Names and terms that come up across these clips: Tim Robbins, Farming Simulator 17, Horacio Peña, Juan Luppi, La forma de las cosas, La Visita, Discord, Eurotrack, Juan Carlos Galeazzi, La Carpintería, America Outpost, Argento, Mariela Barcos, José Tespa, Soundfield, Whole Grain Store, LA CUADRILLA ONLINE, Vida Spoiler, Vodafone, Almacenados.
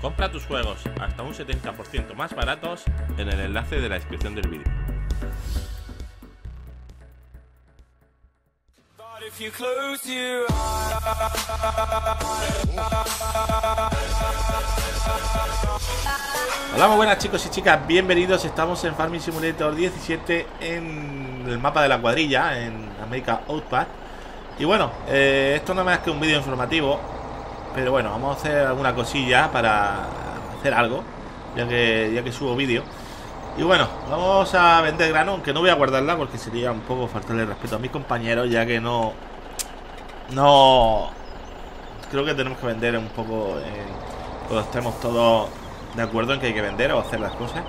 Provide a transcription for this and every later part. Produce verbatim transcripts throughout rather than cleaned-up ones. Compra tus juegos hasta un setenta por ciento más baratos en el enlace de la descripción del vídeo. Hola, muy buenas chicos y chicas, bienvenidos. Estamos en Farming Simulator diecisiete en el mapa de la cuadrilla, en America Outpost. Y bueno, eh, esto no es más que un vídeo informativo, pero bueno, vamos a hacer alguna cosilla para hacer algo, ya que, ya que subo vídeo. Y bueno, vamos a vender grano, aunque no voy a guardarla porque sería un poco faltarle respeto a mis compañeros, ya que no... No... Creo que tenemos que vender un poco... Eh, cuando estemos todos de acuerdo en que hay que vender o hacer las cosas.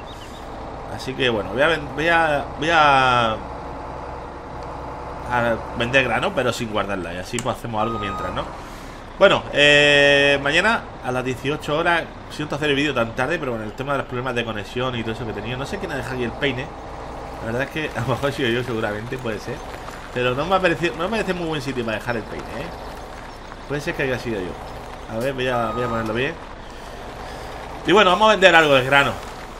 Así que bueno, voy a... Voy a, voy a, a vender grano, pero sin guardarla, y así pues hacemos algo mientras, ¿no? Bueno, eh, mañana a las dieciocho horas, siento hacer el vídeo tan tarde, pero bueno, el tema de los problemas de conexión y todo eso que he tenido. No sé quién ha dejado aquí el peine. La verdad es que a lo mejor he sido yo, seguramente, puede ser. Pero no me ha parecido, no me parece muy buen sitio para dejar el peine, ¿eh? Puede ser que haya sido yo. A ver, voy a, voy a ponerlo bien. Y bueno, vamos a vender algo de grano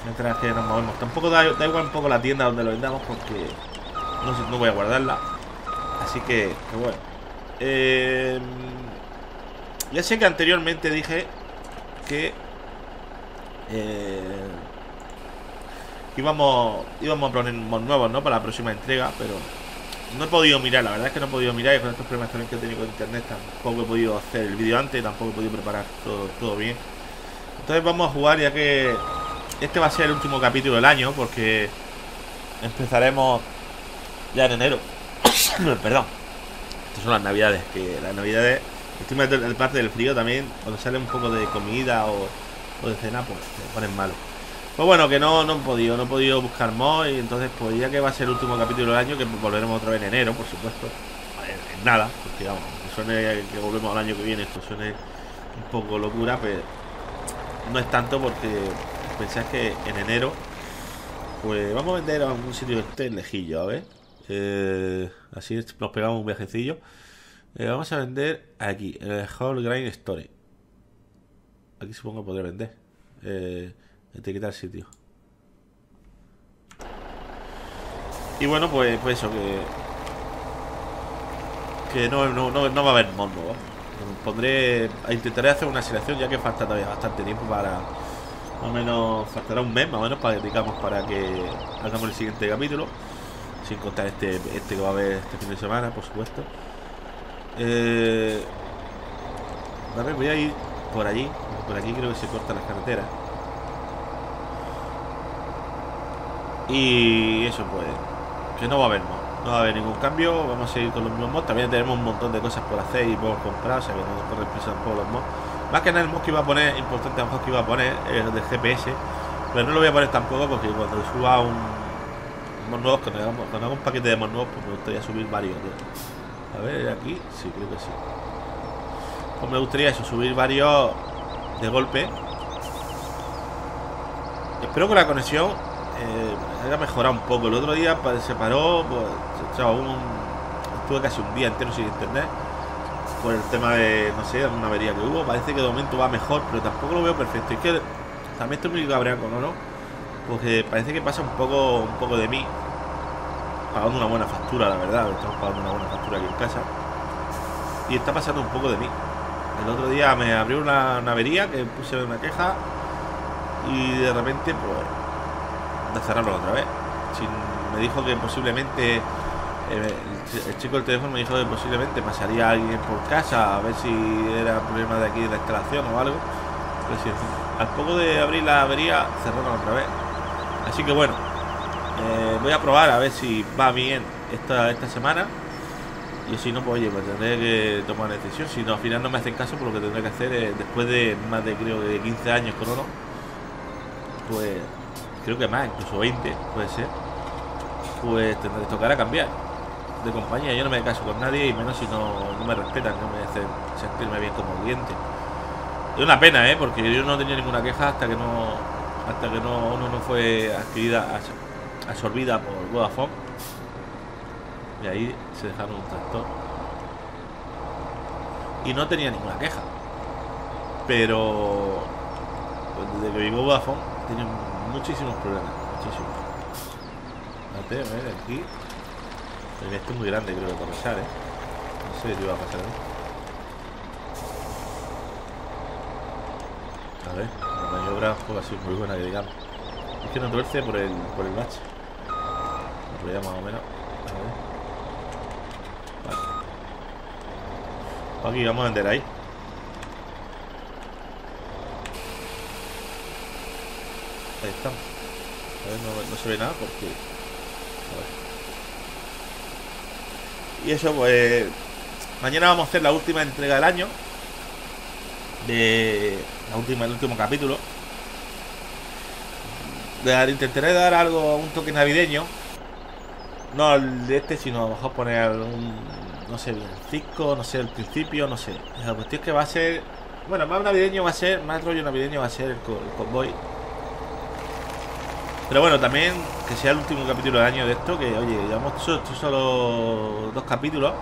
mientras que nos movemos. Tampoco da, da igual un poco la tienda donde lo vendamos, porque no sé, no voy a guardarla. Así que, que bueno. Eh... Ya sé que anteriormente dije que eh, íbamos, íbamos a poner nuevos, ¿no?, para la próxima entrega, pero no he podido mirar, la verdad es que no he podido mirar, y con estos problemas también que he tenido con internet tampoco he podido hacer el vídeo antes, tampoco he podido preparar todo, todo bien. Entonces vamos a jugar, ya que este va a ser el último capítulo del año, porque empezaremos ya en enero. Perdón, estas son las navidades, que las navidades... Estoy metiendo el parte del frío también. Cuando sale un poco de comida o, o de cena, pues se ponen malos. Pues bueno, que no, no he podido No he podido buscar mods. Y entonces, pues ya que va a ser el último capítulo del año, que volveremos otra vez en enero, por supuesto. En, en nada, porque vamos, que suene que volvemos al año que viene, esto suene un poco locura, pero no es tanto, porque pensáis que en enero pues vamos a vender a algún sitio que esté lejillo. A ver, eh, así nos pegamos un viajecillo. Eh, vamos a vender aquí, en el Whole Grain Store. Aquí supongo que podré vender. Eh, etiquetar sitio. Y bueno, pues, pues eso, que. Que no, no, no, no va a haber mono, ¿eh? Pondré. Intentaré hacer una selección, ya que falta todavía bastante tiempo para. Más o menos. Faltará un mes más o menos para que digamos, para que hagamos el siguiente capítulo. Sin contar este, este que va a haber este fin de semana, por supuesto. Eh, a ver, voy a ir por allí. Por aquí creo que se cortan las carreteras. Y eso, pues, que no va a haber mod, no va a haber ningún cambio. Vamos a seguir con los mismos mods. También tenemos un montón de cosas por hacer y por comprar, o sea que no nos corre prisa tampoco los mods. Más que nada el mod que iba a poner, importante a lo mejor que iba a poner, el del G P S. Pero no lo voy a poner tampoco, porque cuando suba un mod nuevo, cuando hagamos, cuando haga un paquete de mod nuevos, pues me gustaría subir varios, tío. A ver, aquí, sí, creo que sí. Pues me gustaría eso, subir varios de golpe. Espero que la conexión eh, haya mejorado un poco. El otro día se paró, pues, chao, un, estuve casi un día entero sin internet por el tema de, no sé, una avería que hubo. Parece que de momento va mejor, pero tampoco lo veo perfecto. Es que también estoy muy cabreado con Oro, porque parece que pasa un poco, un poco de mí. Pagando una buena factura, la verdad, estamos pagando una buena factura aquí en casa. Y está pasando un poco de mí. El otro día me abrió una, una avería que puse una queja y de repente, pues, de cerrarlo otra vez. Sin, me dijo que posiblemente, eh, el, el chico del teléfono me dijo que posiblemente pasaría alguien por casa a ver si era problema de aquí de la instalación o algo. Pero sí, al poco de abrir la avería, cerraron otra vez. Así que bueno. Eh, voy a probar a ver si va bien esta, esta semana. Y si no, pues oye, pues tendré que tomar una decisión. Si no, al final no me hacen caso, por lo que tendré que hacer es, después de más de, creo, de quince años con Oro, pues creo que más, incluso veinte, puede ser. Pues tendré que tocar a cambiar de compañía. Yo no me hago caso con nadie, y menos si no, no me respetan, no me hacen sentirme bien como cliente. Es una pena, ¿eh? Porque yo no tenía ninguna queja hasta que no hasta que no, uno no fue adquirida a absorbida por Vodafone, y ahí se dejaron un tractor y no tenía ninguna queja, pero desde que vino Vodafone, tienen muchísimos problemas. Muchísimos. Espérate, a ver, aquí. Pero esto es muy grande, creo, para pasar, ¿eh? No sé qué va a pasar, ¿no? A ver, la maniobra fue así muy buena, que digamos. Es que no tuerce por el, por el match. Lo veía más o menos. A ver. Aquí vamos a vender ahí. Ahí está. A ver, no, no se ve nada porque... A ver. Y eso, pues... Mañana vamos a hacer la última entrega del año. De... La última, el último capítulo. De, intentaré dar algo, un toque navideño. No el de este, sino a lo mejor poner algún... No sé, bien, el disco, no sé, el principio, no sé. La cuestión es que va a ser... Bueno, más navideño va a ser, más rollo navideño va a ser el, co el convoy. Pero bueno, también que sea el último capítulo del año de esto. Que, oye, llevamos hecho solo dos capítulos.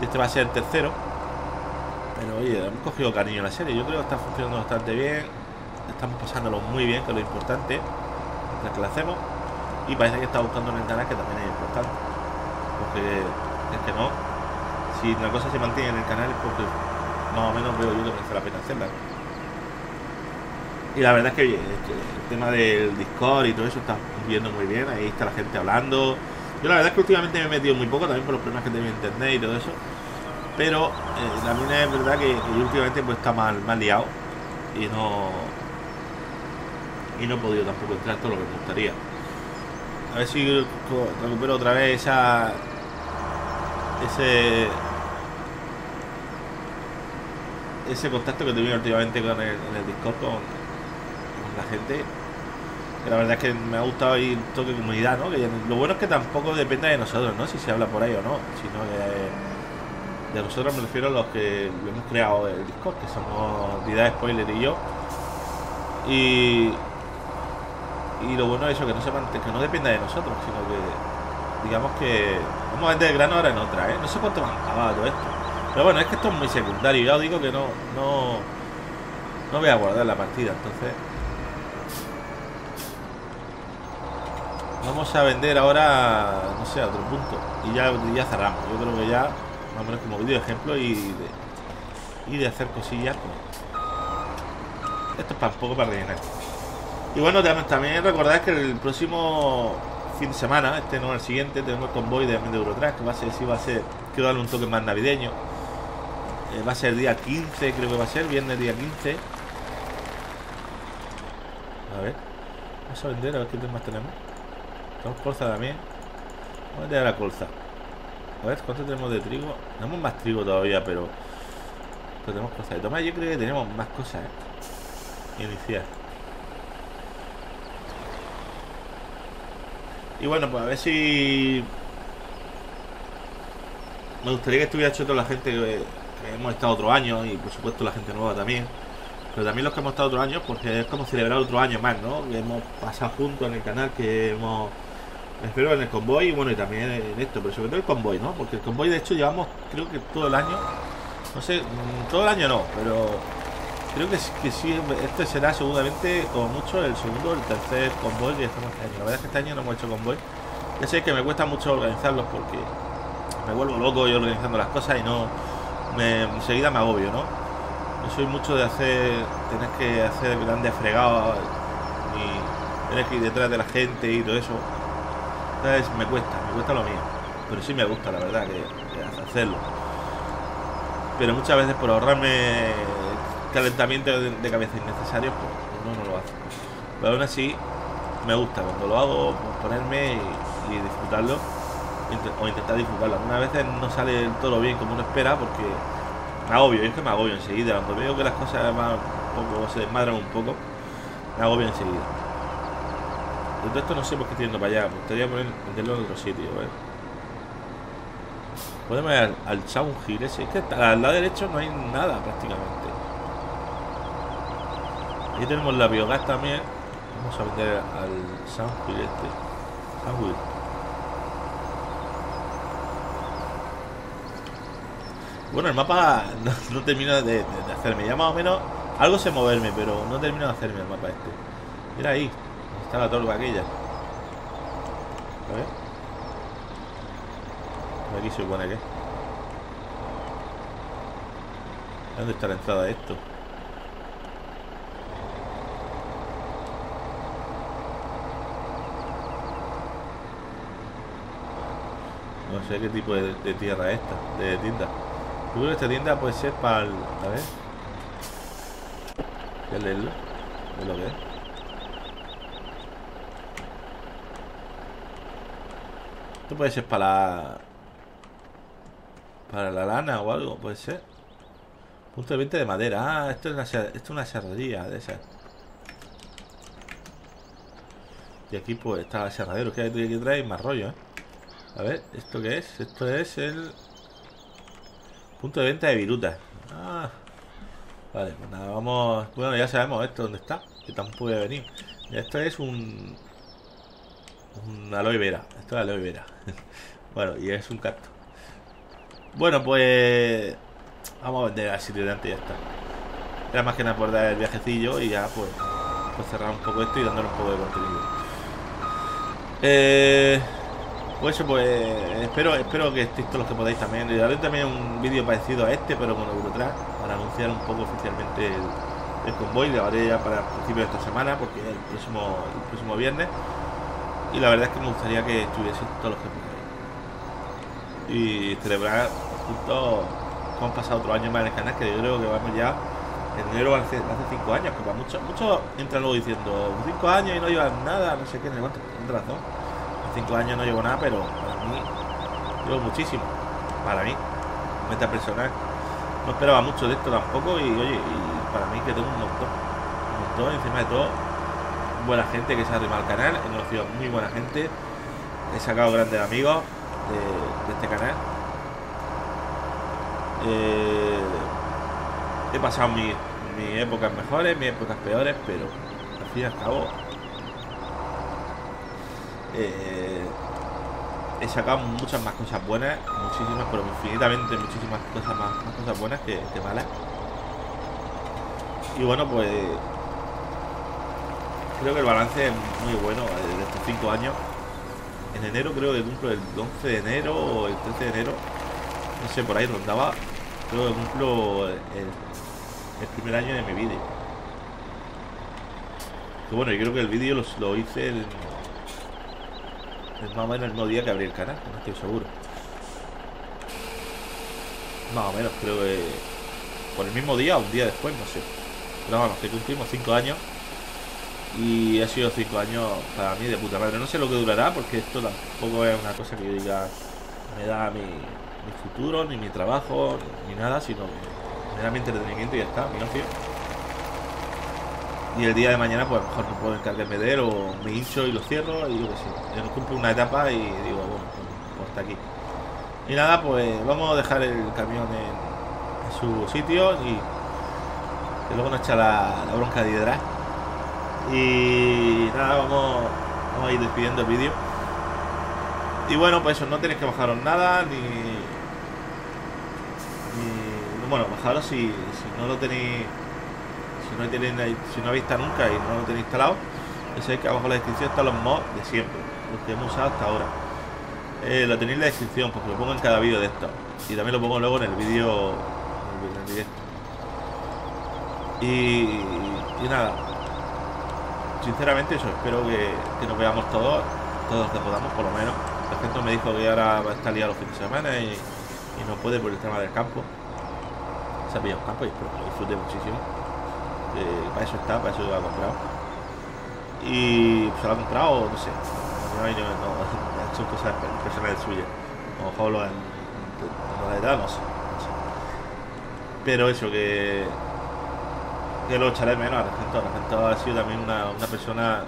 Este va a ser el tercero. Pero, oye, hemos cogido cariño a la serie. Yo creo que está funcionando bastante bien. Estamos pasándolo muy bien, que es lo importante. Mientras que lo hacemos. Y parece que está buscando ventanas que también es importante. Porque, es que no... Si la cosa se mantiene en el canal es porque más o menos veo yo que merece la pena hacerla. Y la verdad es que oye, el tema del Discord y todo eso está viendo muy bien, ahí está la gente hablando. Yo la verdad es que últimamente me he metido muy poco también por los problemas que tengo en internet y todo eso. Pero eh, también es verdad que, que yo últimamente pues está mal, mal liado y no, y no he podido tampoco entrar todo lo que me gustaría. A ver si recupero otra vez esa... Ese ese contacto que tuve últimamente con el, en el Discord con, con la gente. Que la verdad es que me ha gustado ir toque de comunidad, ¿no? Que lo bueno es que tampoco depende de nosotros, ¿no? Si se habla por ahí o no, sino que de nosotros me refiero a los que hemos creado el Discord, que somos Vida Spoiler y yo. Y y lo bueno es eso, que no se que no dependa de nosotros, sino que digamos que vamos a vender el grano ahora en otra, ¿eh? No sé cuánto más acabado todo esto. Pero bueno, es que esto es muy secundario. Ya os digo que no, no, no voy a guardar la partida, entonces. Vamos a vender ahora, no sé, a otro punto. Y ya, ya cerramos. Yo creo que ya, más o menos como vídeo ejemplo y de, y de hacer cosillas. Esto es para un poco para rellenar. Y bueno, también recordad que el próximo... fin de semana, este no, el siguiente tenemos el convoy de Eurotrack, que va a ser, sí va a ser, quiero darle un toque más navideño. Eh, va a ser día quince, creo que va a ser, viernes día quince. A ver, vamos a vender, a ver qué más tenemos. Tenemos colza también. Vamos a tirar la colza. A ver, ¿cuánto tenemos de trigo? Tenemos más trigo todavía, pero, pero tenemos colza de tomate. Yo creo que tenemos más cosas, ¿eh? Iniciar. Y bueno, pues a ver si... Me gustaría que estuviera hecho toda la gente que, que hemos estado otro año. Y por supuesto la gente nueva también. Pero también los que hemos estado otro año, porque es como celebrar otro año más, ¿no? Que hemos pasado juntos en el canal, que hemos... Espero en el convoy y bueno, y también en esto. Pero sobre todo el convoy, ¿no? Porque el convoy de hecho llevamos, creo que todo el año. No sé, todo el año no, pero... Creo que, que sí, este será seguramente, como mucho, el segundo o el tercer convoy que estamos este año. La verdad es que este año no hemos hecho convoy. Ya sé que me cuesta mucho organizarlos porque me vuelvo loco yo organizando las cosas y no... Me, enseguida me agobio, ¿no? No soy mucho de hacer... Tener que hacer grandes fregados y tener que ir detrás de la gente y todo eso. Entonces me cuesta, me cuesta lo mío. Pero sí me gusta, la verdad, que, que hacerlo. Pero muchas veces por ahorrarme... calentamiento de cabeza innecesario, pues uno no lo hace. Pero aún así me gusta cuando lo hago, ponerme y, y disfrutarlo o intentar disfrutarlo. Algunas veces no sale todo bien como uno espera porque me agobio, y es que me agobio enseguida. Cuando veo que las cosas además un poco, se desmadran un poco, me agobio enseguida. De todo esto no sé por qué estoy yendo para allá, me gustaría poner, meterlo en otro sitio. ¿Vale? Podemos ir al, al Soundfield ese, es que al lado derecho no hay nada prácticamente. Aquí tenemos la biogás también. Vamos a vender al Soundfield este. Soundfield. Bueno, el mapa no, no termina de, de, de hacerme. Ya más o menos Algo sé moverme, pero no termino de hacerme el mapa este. Mira ahí. Está la torba aquella. A ver. Por aquí se supone que. ¿Dónde está la entrada de esto? No sé qué tipo de, de tierra es esta, de tienda. Yo creo que esta tienda puede ser para el... A ver. Voy a leerlo. Es lo que es. Esto puede ser para la... Para la lana o algo, puede ser. Punto de venta de madera. Ah, esto es una, esto es una serrería de esas. Y aquí pues está el serradero. Que hay que traer más rollo, ¿eh? A ver, ¿esto qué es? Esto es el... Punto de venta de virutas. Ah, vale, pues nada, vamos... Bueno, ya sabemos esto dónde está. Que tampoco voy a venir. Y esto es un... Un aloe vera. Esto es aloe vera. Bueno, y es un cactus. Bueno, pues... Vamos a vender al sitio de antes y ya está. Era más que nada por dar el viajecillo y ya pues, pues cerrar un poco esto y dándole un poco de contenido. Eh... Pues eso, pues espero, espero que estéis todos los que podáis también. Le daré también un vídeo parecido a este, pero con Eurotrack, para anunciar un poco oficialmente el, el convoy. Le haré ya para principios de esta semana, porque es el próximo, el próximo viernes. Y la verdad es que me gustaría que estuviesen todos los que podáis. Y celebrar juntos cómo han pasado otro año más en el canal, que yo creo que vamos ya. En enero hace cinco años, que para muchos, muchos entran luego diciendo cinco años y no llevan nada, no sé qué, no llevan razón. cinco años no llevo nada, pero para mí llevo muchísimo. Para mí, meta personal. No esperaba mucho de esto tampoco. Y oye, y para mí que tengo un montón. Un montón, encima de todo, buena gente que se ha arrimado al canal. He conocido muy buena gente. He sacado grandes amigos de, de este canal. Eh, he pasado mis mi épocas mejores, mis épocas peores, pero al fin y al cabo. Eh, he sacado muchas más cosas buenas, muchísimas, pero infinitamente muchísimas cosas más, más cosas buenas que, que malas. Y bueno, pues creo que el balance es muy bueno de estos cinco años. En enero creo que cumplo el once de enero o el trece de enero, no sé, por ahí rondaba. Creo que cumplo el, el primer año de mi vídeo. Y bueno, yo creo que el vídeo lo hice el... Es más o menos el mismo día que abrí el canal, no estoy seguro. Más o menos, creo que... Por el mismo día o un día después, no sé. Pero vamos, que cumplimos cinco años. Y ha sido cinco años para mí de puta madre. No sé lo que durará, porque esto tampoco es una cosa que yo diga... Me da mi, mi futuro, ni mi trabajo, ni nada, sino que me da mi entretenimiento y ya está, mi ocio. Y el día de mañana, pues a lo mejor no puedo encargarme de él, o me hincho y lo cierro, y yo que sé. Yo cumplo una etapa y digo, bueno, pues hasta aquí. Y nada, pues vamos a dejar el camión en, en su sitio y que luego nos echa la, la bronca de hidratar. Y nada, vamos, vamos a ir despidiendo el vídeo. Y bueno, pues eso, no tenéis que bajaros nada, ni. ni bueno, bajaros si, si no lo tenéis. Si no, tenéis, si no habéis visto nunca y no lo tenéis instalado, ya sabéis que abajo en la descripción están los mods de siempre, los que hemos usado hasta ahora. Eh, lo tenéis en la descripción porque lo pongo en cada vídeo de esto. Y también lo pongo luego en el vídeo en el directo. Y, y nada. Sinceramente eso, espero que, que nos veamos todos, todos los que podamos por lo menos. La gente me dijo que ahora va a estar liado los fines de semana y, y no puede por el tema del campo. Se ha pillado un campo y espero que lo disfrute muchísimo. Eh, para eso está, para eso lo ha comprado. Y pues lo ha comprado, no sé. No, no, no, son cosas personales suyas. O Pablo en, en la edad, no sé, no sé. Pero eso, que que lo echaré menos a Argento. Argento ha sido también una, una persona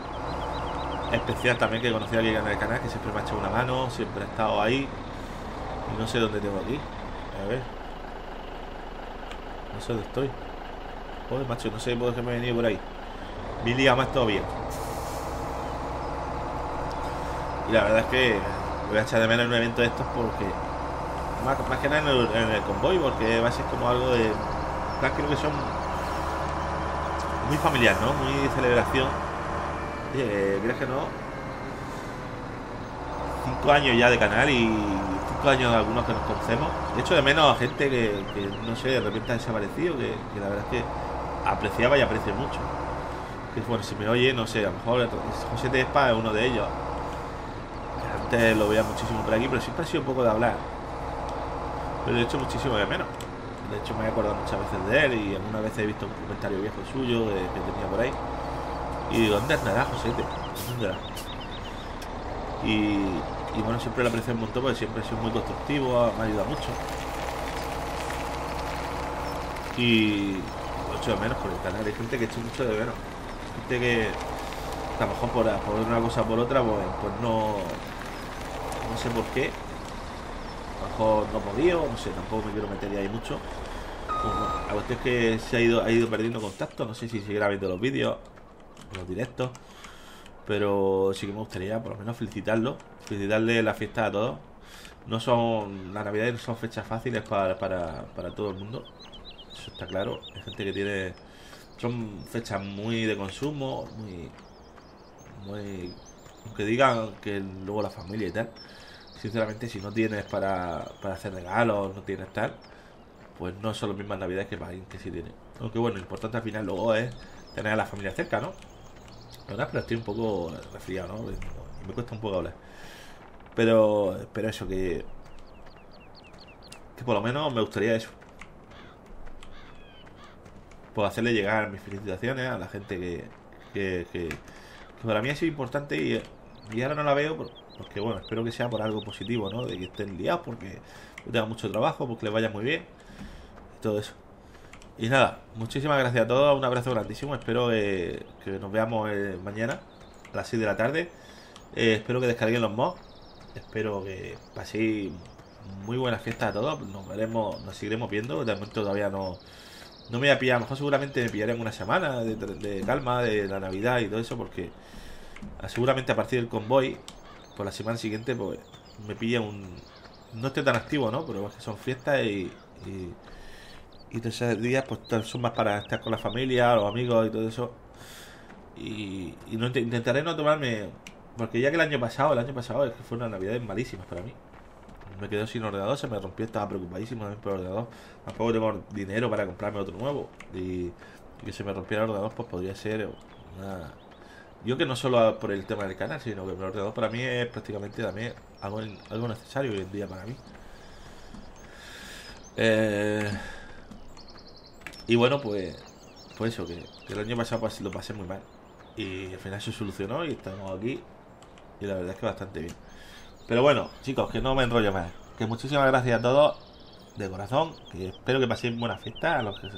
especial también que conocí aquí en el canal, que siempre me ha echado una mano, siempre ha estado ahí. Y no sé dónde tengo aquí. A ver. No sé dónde estoy. Joder, macho, no sé por qué me he venido por ahí. Mi liga más todavía. Y la verdad es que voy a echar de menos en un evento de estos porque... Más, más que nada en el, en el convoy, porque va a ser como algo de... Creo que son muy familiar, ¿no? Muy celebración. Eh, ¿Crees que no? Cinco años ya de canal y cinco años algunos que nos conocemos. Echo de menos a gente que, que no sé, de repente ha desaparecido, que, que la verdad es que apreciaba y aprecio mucho. Que bueno, si me oye, no sé, a lo mejor José Tespa es uno de ellos. Antes lo veía muchísimo por aquí, pero siempre ha sido un poco de hablar. Pero lo he hecho muchísimo de menos. De hecho me he acordado muchas veces de él y algunas veces he visto un comentario viejo suyo que, que tenía por ahí. Y digo, ¿dónde andará Josete? ¿Dónde andará? Y, y bueno, siempre lo aprecio un montón porque siempre ha sido muy constructivo, me ha ayudado mucho. Y lo echo de menos por el canal, hay gente que echo mucho de menos. Gente que a lo mejor por, por una cosa o por otra, pues, pues no, no sé por qué. No podía, no sé, tampoco me quiero meter ahí mucho. La cuestión es que se ha ido, ha ido perdiendo contacto. No sé si seguirá viendo los vídeos, los directos, pero sí que me gustaría por lo menos felicitarlo, felicitarle la fiesta a todos. No son, la Navidad no son fechas fáciles para, para, para todo el mundo, eso está claro. Hay gente que tiene, son fechas muy de consumo, muy, muy, aunque digan que luego la familia y tal. Sinceramente, si no tienes para, para hacer regalos, no tienes tal, pues no son las mismas navidades que para alguien que sí tiene. Aunque bueno, lo importante al final luego es tener a la familia cerca, ¿no? La verdad, pero estoy un poco resfriado, ¿no? Me cuesta un poco hablar. Pero espero eso, que, que por lo menos me gustaría eso. Pues hacerle llegar mis felicitaciones a la gente que, que, que, que para mí ha sido importante y, y ahora no la veo, pero porque bueno, espero que sea por algo positivo, ¿no? De que estén liados, porque tenga mucho trabajo, porque les vaya muy bien y todo eso. Y nada, muchísimas gracias a todos, un abrazo grandísimo. Espero eh, que nos veamos eh, mañana a las seis de la tarde. eh, Espero que descarguen los mods. Espero que paséis muy buenas fiestas a todos. Nos veremos, nos seguiremos viendo. De momento todavía no, no me voy a pillar. A lo mejor seguramente me pillaré en una semana de, de calma, de la Navidad y todo eso, porque seguramente a partir del convoy por la semana siguiente, pues me pilla un... No esté tan activo, ¿no? Pero es que son fiestas y... Y, y todos esos días, pues son más para estar con la familia, los amigos y todo eso. Y, y no intentaré no tomarme... Porque ya que el año pasado, el año pasado es que fue una Navidad malísima para mí. Me quedé sin ordenador, se me rompió, estaba preocupadísimo también por el ordenador. Tampoco tengo dinero para comprarme otro nuevo. Y, y que se me rompiera el ordenador, pues podría ser una... Yo que no solo por el tema del canal, sino que el ordenador para mí es prácticamente también algo, algo necesario hoy en día para mí. Eh, y bueno, pues, pues eso, que, que el año pasado pues, lo pasé muy mal. Y al final se solucionó y estamos aquí. Y la verdad es que bastante bien. Pero bueno, chicos, que no me enrollo más. Que muchísimas gracias a todos de corazón. Que espero que paséis buenas fiestas a los que...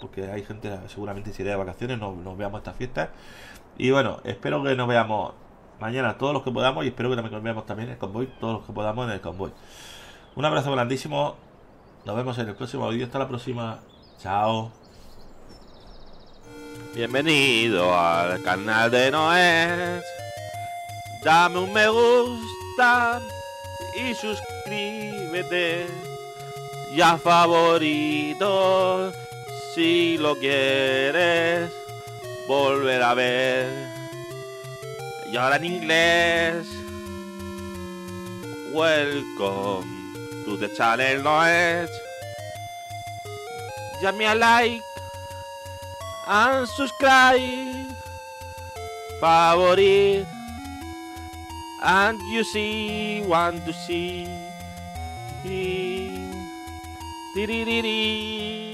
Porque hay gente, seguramente si iré de vacaciones, no, nos veamos estas fiestas. Y bueno, espero que nos veamos mañana todos los que podamos. Y espero que también nos veamos también en el convoy, todos los que podamos en el convoy. Un abrazo grandísimo. Nos vemos en el próximo vídeo. Hasta la próxima. Chao. Bienvenido al canal de Noé. Dame un me gusta y suscríbete. Y a favoritos. Si lo quieres volver a ver. Y ahora en inglés. Welcome to the channel, Noé. Give me a like and subscribe. Favorite and you see, want to see. Di di di di.